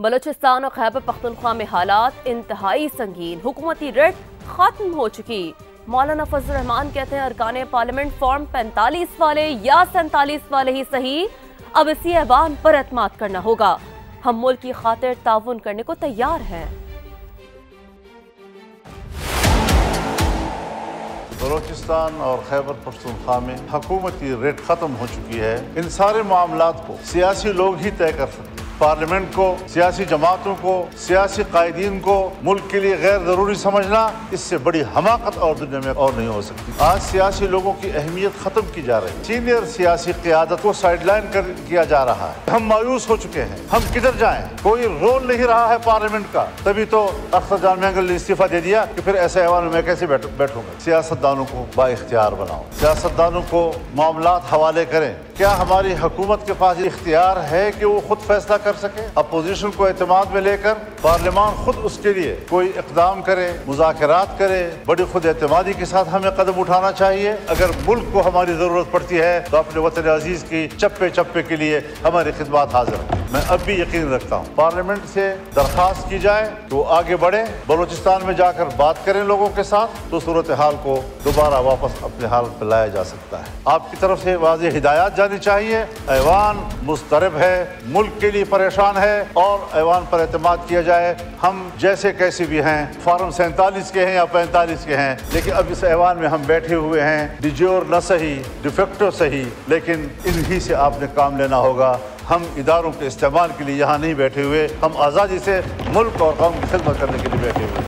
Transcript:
बलोचिस्तान और खैबर पख्तूनख्वा में हालात इंतहाई संगीन, हुकूमती रेड खत्म हो चुकी। मौलाना फजल रहमान कहते हैं अरकान पार्लियामेंट फॉर्म 45 वाले या 47 वाले ही सही, अब इसी ऐवान पर एतमाद करना होगा। हम मुल्क की खातिर ताउन करने को तैयार हैं। बलोचिस्तान और खैबर पख्तूनख्वा में हुकूमती रेड खत्म हो चुकी है। इन सारे मामलात को सियासी लोग ही तय कर सकते हैं। पार्लियामेंट को, सियासी जमातों को, सियासी कायदीन को मुल्क के लिए गैर जरूरी समझना, इससे बड़ी हमाकत और दुनिया में और नहीं हो सकती। आज सियासी लोगों की अहमियत खत्म की जा रही है। सीनियर सियासी क़यादत को साइडलाइन किया जा रहा है। हम मायूस हो चुके हैं, हम किधर जाएं? कोई रोल नहीं रहा है पार्लियामेंट का। तभी तो अख्तर जान महंगल ने इस्तीफा दे दिया कि फिर ऐसे ऐवान में कैसे बैठूंगा। सियासतदानों को बाइख्तियार बनाओ, सियासतदानों को मामलात हवाले करें। क्या हमारी हुकूमत के पास इख्तियार है कि वो खुद फैसला कर सके? अपोजिशन को एतमाद में लेकर पार्लियामान खुद उसके लिए कोई इकदाम करे, मुज़ाकरात करे। बड़ी खुद एतमादी के साथ हमें कदम उठाना चाहिए। अगर मुल्क को हमारी ज़रूरत पड़ती है तो अपने वतन अजीज़ की चप्पे चप्पे के लिए हमारी खिदमत हाजिर है। मैं अब भी यकीन रखता हूँ पार्लियामेंट से दरख्वास्त की जाए तो आगे बढ़े, बलोचिस्तान में जाकर बात करें लोगों के साथ, तो सूरत हाल को दोबारा वापस अपने हाल पर लाया जा सकता है। आपकी तरफ से वाज़ेह हिदायत चाहिए। ऐवान मुस्तरब है, मुल्क के लिए परेशान है और ऐवान पर एतमाद किया जाए। हम जैसे कैसे भी हैं, फॉर्म 47 के हैं या 45 के हैं, लेकिन अब इस ऐवान में हम बैठे हुए हैं। डिजोर न सही, डिफेक्टो सही, लेकिन इन्हीं से आपने काम लेना होगा। हम इदारों के इस्तेमाल के लिए यहाँ नहीं बैठे हुए, हम आज़ादी से मुल्क और कौम की खिदमत करने के लिए बैठे हुए।